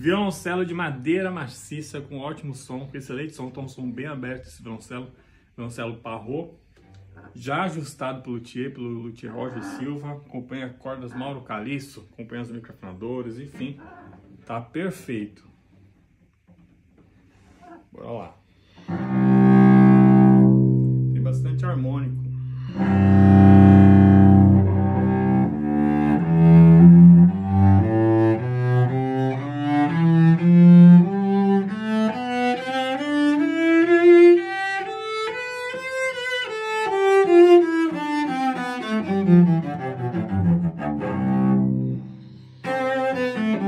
Violoncelo de madeira maciça com ótimo som, com excelente som, então um som bem aberto esse violoncelo, violoncelo Parrot, já ajustado pelo luthier Roger Silva, acompanha cordas Mauro Caliço, acompanha os microfonadores, enfim, tá perfeito. Bora lá. Tem bastante harmônico.